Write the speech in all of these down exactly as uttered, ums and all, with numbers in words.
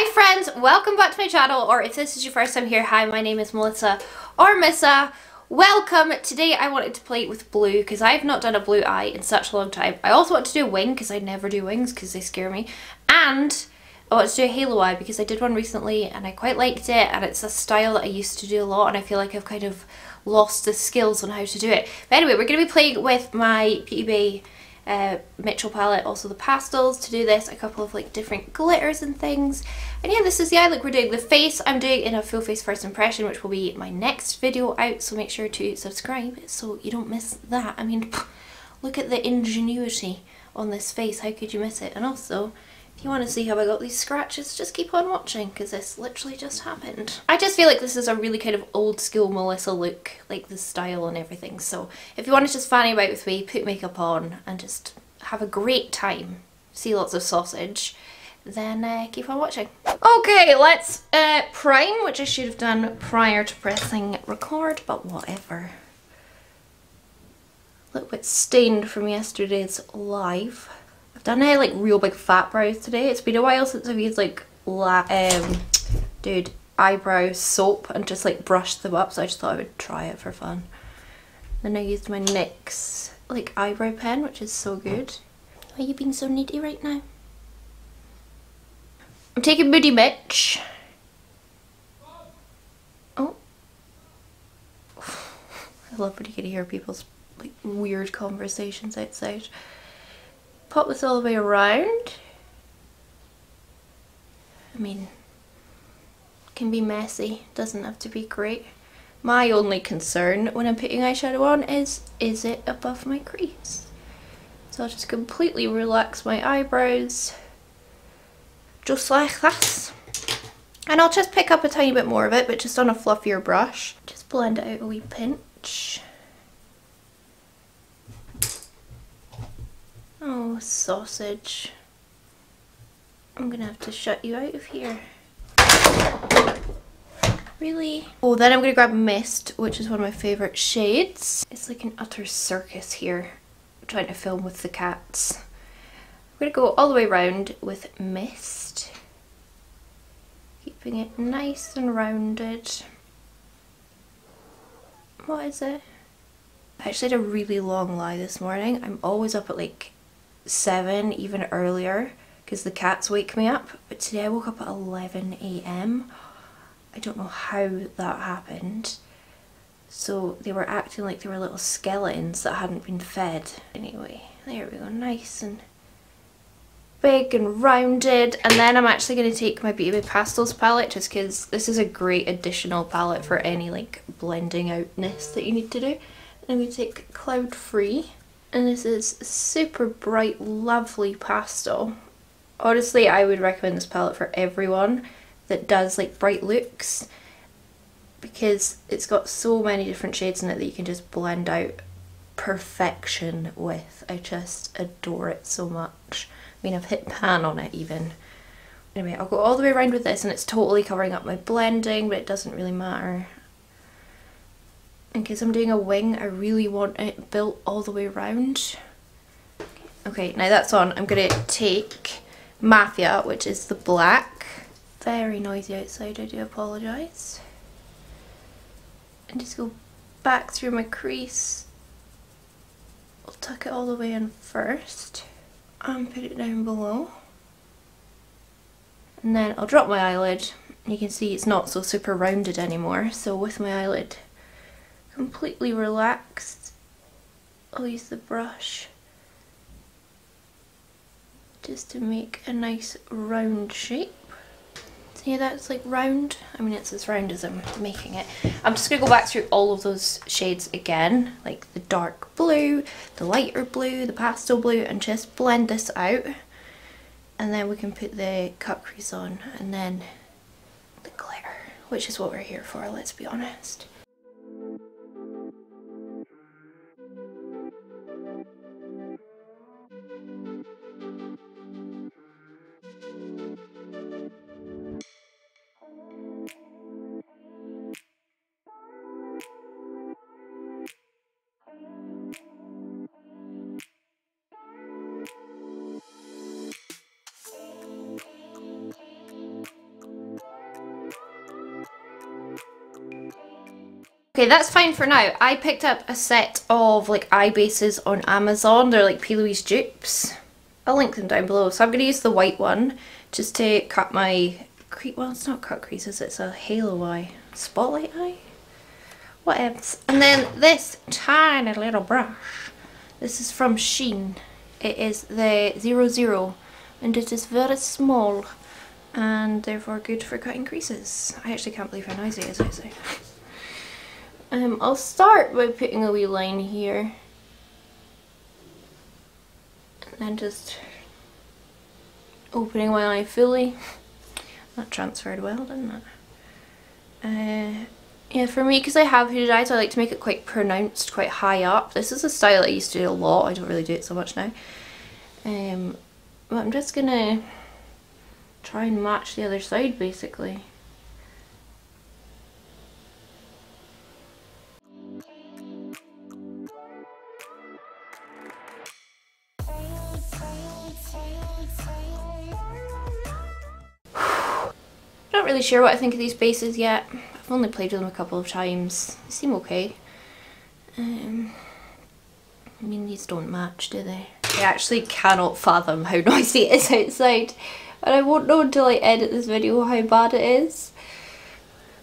Hi friends, welcome back to my channel, or if this is your first time here, hi, my name is Melissa or Missa. Welcome. Today I wanted to play with blue because I've not done a blue eye in such a long time. I also want to do a wing because I never do wings because they scare me, and I want to do a halo eye because I did one recently and I quite liked it, and it's a style that I used to do a lot and I feel like I've kind of lost the skills on how to do it. But anyway, we're going to be playing with my P E. Bay Uh, Mitchell palette, also the pastels to do this, a couple of like different glitters and things. And yeah, this is the eye look we're doing. The face I'm doing in a full face first impression, which will be my next video out, so make sure to subscribe so you don't miss that. I mean, look at the ingenuity on this face, how could you miss it? And also, if you want to see how I got these scratches, just keep on watching because this literally just happened. I just feel like this is a really kind of old school Melissa look, like the style and everything. So if you want to just fanny about with me, put makeup on and just have a great time, see lots of sausage, then uh, keep on watching. Okay, let's uh, prime, which I should have done prior to pressing record, but whatever. A little bit stained from yesterday's live. I've done a like real big fat brows today. It's been a while since I've used like la um dude eyebrow soap and just like brushed them up, so I just thought I would try it for fun. Then I used my NYX like eyebrow pen, which is so good. Why are you being so needy right now? I'm taking Moody Mitch. Oh, I love when you can hear people's like weird conversations outside. Pop this all the way around. I mean, it can be messy, doesn't have to be great. My only concern when I'm putting eyeshadow on is, is it above my crease? So I'll just completely relax my eyebrows, just like that. And I'll just pick up a tiny bit more of it, but just on a fluffier brush. Just blend it out a wee pinch. Oh, sausage. I'm gonna have to shut you out of here. Really? Oh, then I'm gonna grab Mist, which is one of my favourite shades. It's like an utter circus here, I'm trying to film with the cats. I'm gonna go all the way round with Mist, keeping it nice and rounded. What is it? I actually had a really long lie this morning. I'm always up at like seven, even earlier, because the cats wake me up, but today I woke up at eleven a m I don't know how that happened. So they were acting like they were little skeletons that hadn't been fed. Anyway, there we go, nice and big and rounded. And then I'm actually going to take my Beauty Bay Pastels palette, just because this is a great additional palette for any like blending outness that you need to do. I'm going to take Cloud Free. And this is super bright, lovely pastel. Honestly, I would recommend this palette for everyone that does like bright looks, because it's got so many different shades in it that you can just blend out perfection with. I just adore it so much. I mean, I've hit pan on it even. Anyway, I'll go all the way around with this, and it's totally covering up my blending, but it doesn't really matter. And because I'm doing a wing, I really want it built all the way around. Okay, now that's on, I'm going to take Mafia, which is the black. Very noisy outside, I do apologise. And just go back through my crease. I'll tuck it all the way in first and put it down below. And then I'll drop my eyelid. You can see it's not so super rounded anymore, so with my eyelid completely relaxed, I'll use the brush just to make a nice round shape. See, that's like round. I mean, it's as round as I'm making it. I'm just gonna go back through all of those shades again, like the dark blue, the lighter blue, the pastel blue, and just blend this out, and then we can put the cut crease on and then the glitter, which is what we're here for, let's be honest. Okay, that's fine for now. I picked up a set of like eye bases on Amazon. They're like P. Louise dupes. I'll link them down below. So I'm going to use the white one just to cut my crease. Well, it's not cut creases, it's a halo eye. Spotlight eye? What else? And then this tiny little brush. This is from Sheen. It is the zero zero and it is very small and therefore good for cutting creases. I actually can't believe how noisy it is outside. Um, I'll start by putting a wee line here and then just opening my eye fully. That transferred well, didn't it? Uh, yeah, for me, because I have hooded eyes, I like to make it quite pronounced, quite high up. This is a style I used to do a lot. I don't really do it so much now. Um, but I'm just going to try and match the other side, basically. Really sure what I think of these bases yet. I've only played with them a couple of times. They seem okay. Um, I mean, these don't match, do they? I actually cannot fathom how noisy it is outside, and I won't know until I edit this video how bad it is.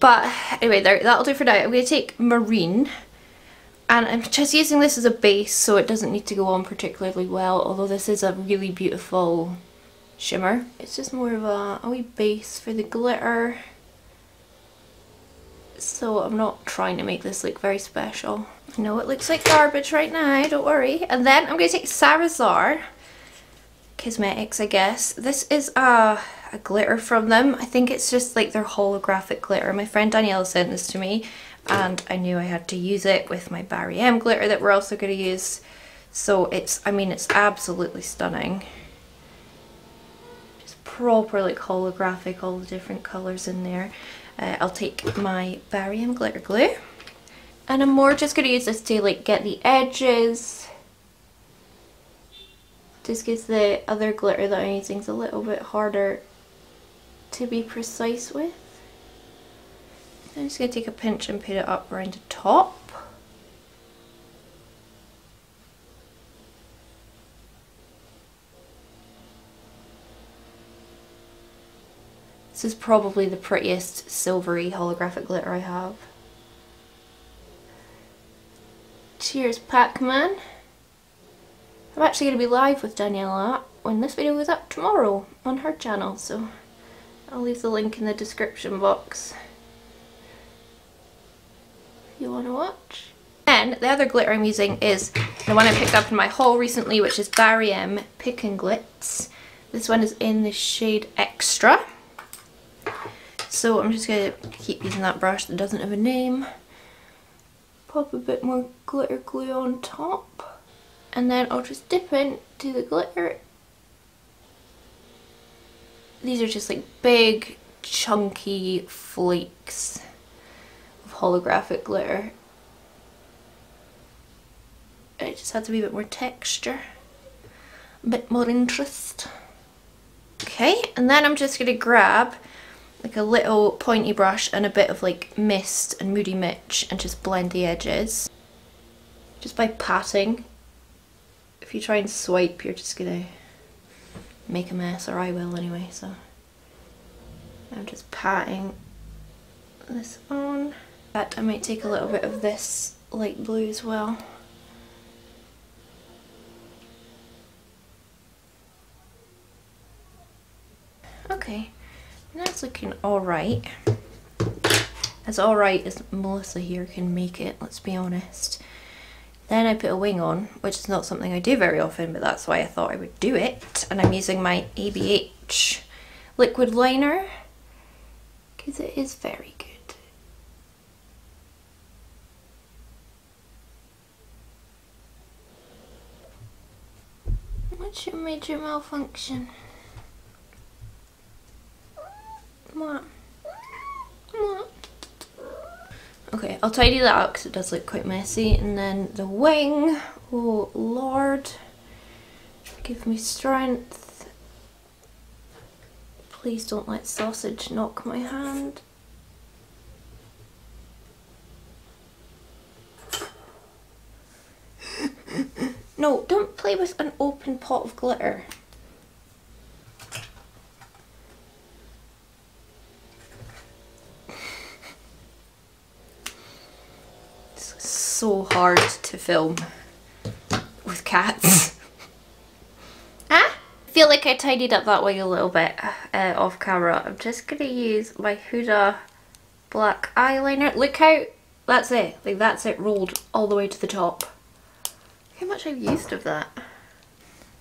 But anyway, there, that'll do for now. I'm going to take Marine, and I'm just using this as a base, so it doesn't need to go on particularly well, although this is a really beautiful shimmer. It's just more of a, a wee base for the glitter, so I'm not trying to make this look very special. I know it looks like garbage right now, don't worry. And then I'm going to take Sarazaar Cosmetics, I guess. This is a, a glitter from them. I think it's just like their holographic glitter. My friend Daniela sent this to me and I knew I had to use it with my Barry M glitter that we're also going to use. So it's, I mean, it's absolutely stunning. Proper like holographic, all the different colours in there. Uh, I'll take my Barry M glitter glue, and I'm more just going to use this to like get the edges. Just gives the other glitter that I'm using is a little bit harder to be precise with. I'm just going to take a pinch and put it up around the top. This is probably the prettiest silvery holographic glitter I have. Cheers, Pac-Man. I'm actually going to be live with Daniela when this video goes up tomorrow on her channel, so I'll leave the link in the description box if you want to watch. And the other glitter I'm using is the one I picked up in my haul recently, which is Barry M Pick and Glitz. This one is in the shade Extra. So I'm just going to keep using that brush that doesn't have a name. Pop a bit more glitter glue on top, and then I'll just dip into the glitter. These are just like big chunky flakes of holographic glitter. It just has to be a bit more texture, a bit more interest. Okay, and then I'm just going to grab like a little pointy brush and a bit of like Mist and Moody Mitch and just blend the edges. Just by patting. If you try and swipe, you're just gonna make a mess, or I will anyway, so. I'm just patting this on. But I might take a little bit of this light blue as well. Okay. That's looking alright. As alright as Melissa here can make it, let's be honest. Then I put a wing on, which is not something I do very often, but that's why I thought I would do it. And I'm using my A B H liquid liner, because it is very good. What's your major malfunction? Okay, I'll tidy that up because it does look quite messy. And then the wing, oh Lord, give me strength. Please don't let sausage knock my hand. No, don't play with an open pot of glitter. It's so hard to film with cats. Ah, I feel like I tidied up that wig a little bit uh, off camera. I'm just gonna use my Huda black eyeliner. Look how, that's it, like that's it rolled all the way to the top. Look how much I've used of that.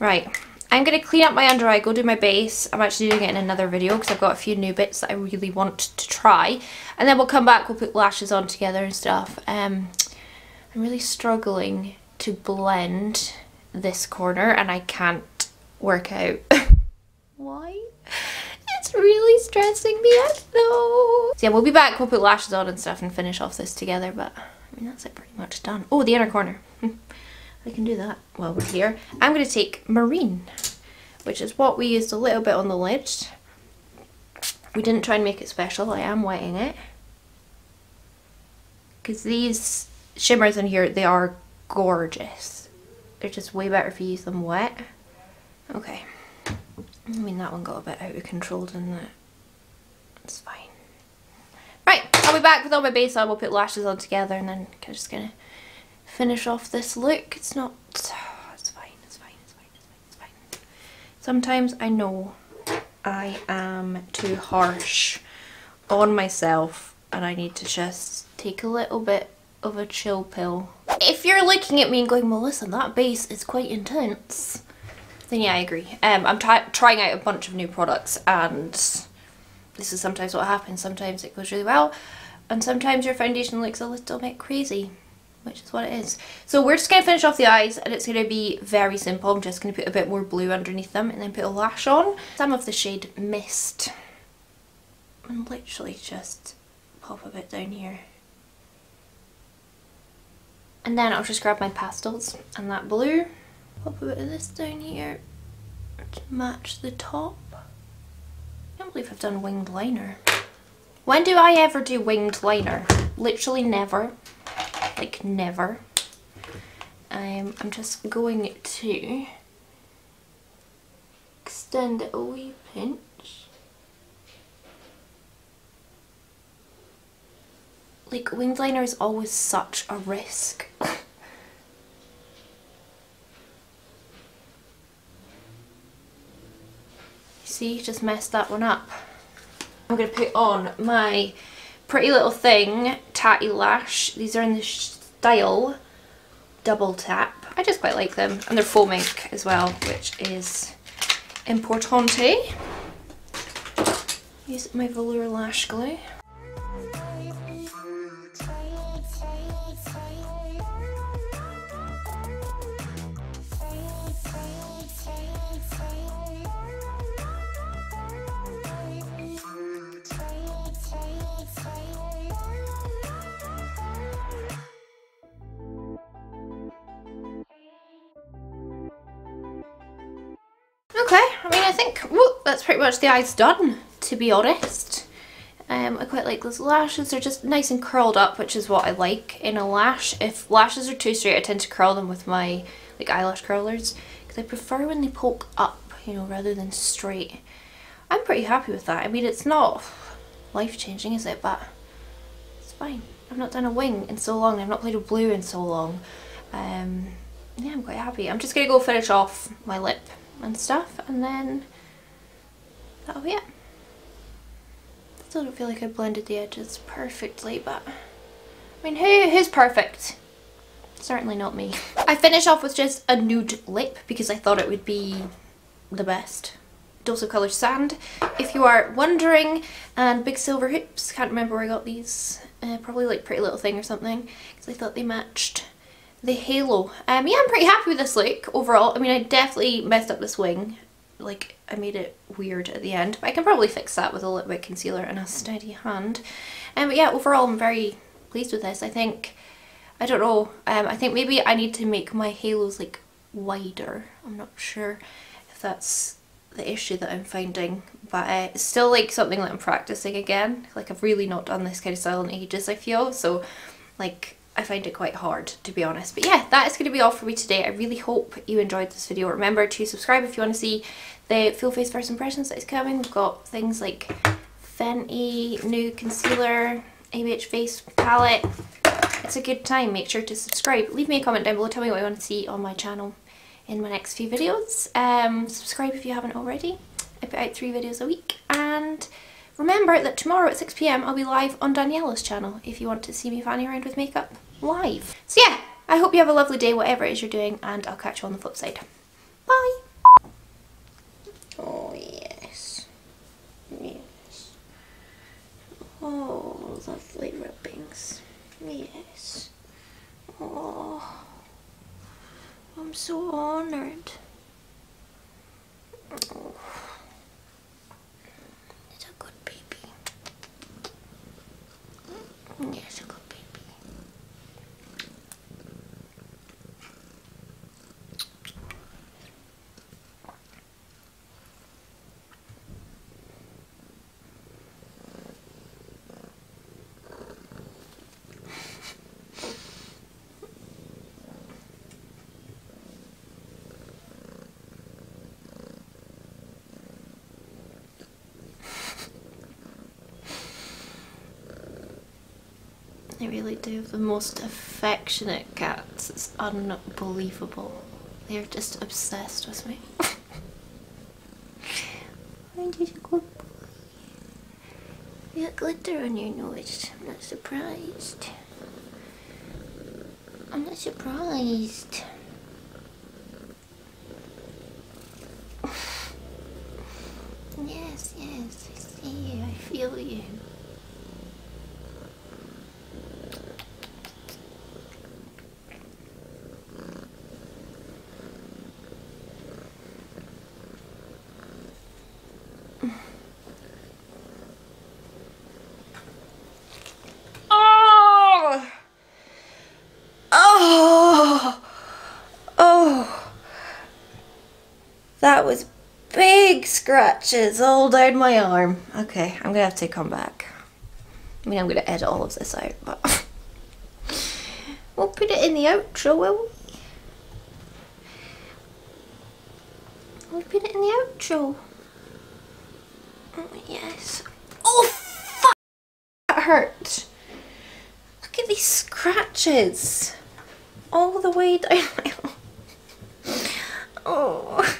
Right, I'm gonna clean up my under eye, go do my base. I'm actually doing it in another video because I've got a few new bits that I really want to try. And then we'll come back, we'll put lashes on together and stuff. Um, I'm really struggling to blend this corner and I can't work out why. It's really stressing me out though. So yeah, we'll be back, we'll put lashes on and stuff and finish off this together, but I mean that's it, pretty much done. Oh, the inner corner. I can do that while we're here. I'm going to take Marine, which is what we used a little bit on the lid. We didn't try and make it special. I am wetting it because these shimmers in here, they are gorgeous. They're just way better if you use them wet. Okay, I mean that one got a bit out of control, didn't it? It's fine. Right, I'll be back with all my base on, we'll put lashes on together and then I'm just gonna finish off this look. It's not, it's fine, it's fine, it's fine, it's fine, it's fine. Sometimes I know I am too harsh on myself and I need to just take a little bit of a chill pill. If you're looking at me and going, well listen, that base is quite intense, then yeah, I agree. Um, I'm trying out a bunch of new products and this is sometimes what happens. Sometimes it goes really well and sometimes your foundation looks a little bit crazy, which is what it is. So we're just going to finish off the eyes and it's going to be very simple. I'm just going to put a bit more blue underneath them and then put a lash on. Some of the shade Mist. And literally just pop a bit down here. And then I'll just grab my pastels and that blue. Pop a bit of this down here to match the top. I can't believe I've done winged liner. When do I ever do winged liner? Literally never. Like never. Um, I'm just going to extend it a wee pinch. Like winged liner is always such a risk. See, just messed that one up. I'm going to put on my Pretty Little Thing Tatti Lash. These are in the style Double Tap. I just quite like them. And they're foam ink as well, which is importante. Use my velour lash glue. Okay, I mean I think whoop, that's pretty much the eyes done, to be honest. Um, I quite like those lashes, they're just nice and curled up, which is what I like in a lash. If lashes are too straight I tend to curl them with my like eyelash curlers because I prefer when they poke up, you know, rather than straight. I'm pretty happy with that. I mean it's not life-changing, is it, but it's fine. I've not done a wing in so long, I've not played with blue in so long. Um, yeah, I'm quite happy. I'm just going to go finish off my lip and stuff and then that'll be it. I still don't feel like I blended the edges perfectly, but I mean who who's perfect? Certainly not me. I finish off with just a nude lip because I thought it would be the best. Dose of Colour Sand, if you are wondering, and Big Silver Hoops. Can't remember where I got these, uh, probably like Pretty Little Thing or something because I thought they matched the halo. Um, yeah, I'm pretty happy with this look overall. I mean, I definitely messed up this wing. Like, I made it weird at the end, but I can probably fix that with a little bit of concealer and a steady hand. Um, but yeah, overall, I'm very pleased with this. I think, I don't know, um, I think maybe I need to make my halos, like, wider. I'm not sure if that's the issue that I'm finding, but uh, it's still, like, something that I'm practicing again. Like, I've really not done this kind of style in ages, I feel, so, like, I find it quite hard, to be honest. But yeah, that is going to be all for me today. I really hope you enjoyed this video. Remember to subscribe if you want to see the full face first impressions that is coming. We've got things like Fenty, new concealer, A B H face palette. It's a good time. Make sure to subscribe. Leave me a comment down below. Tell me what you want to see on my channel in my next few videos. Um, subscribe if you haven't already. I put out three videos a week. And remember that tomorrow at six p m I'll be live on Daniela's channel if you want to see me fanning around with makeup live. So yeah, I hope you have a lovely day, whatever it is you're doing, and I'll catch you on the flip side. Bye! Oh yes. Yes. Oh, lovely rubbings. Yes. Oh. I'm so honoured. Oh. It's a good baby. Yes, a good baby. They really do have the most affectionate cats. It's unbelievable. They're just obsessed with me. Why did you go boy? You got glitter on your nose. I'm not surprised. I'm not surprised. Yes, yes, I see you. I feel you. That was big scratches all down my arm. Okay, I'm gonna have to come back. I mean, I'm gonna edit all of this out, but we'll put it in the outro, will we? We'll put it in the outro. Oh, yes. Oh, fuck! That hurt. Look at these scratches all the way down my arm. Oh.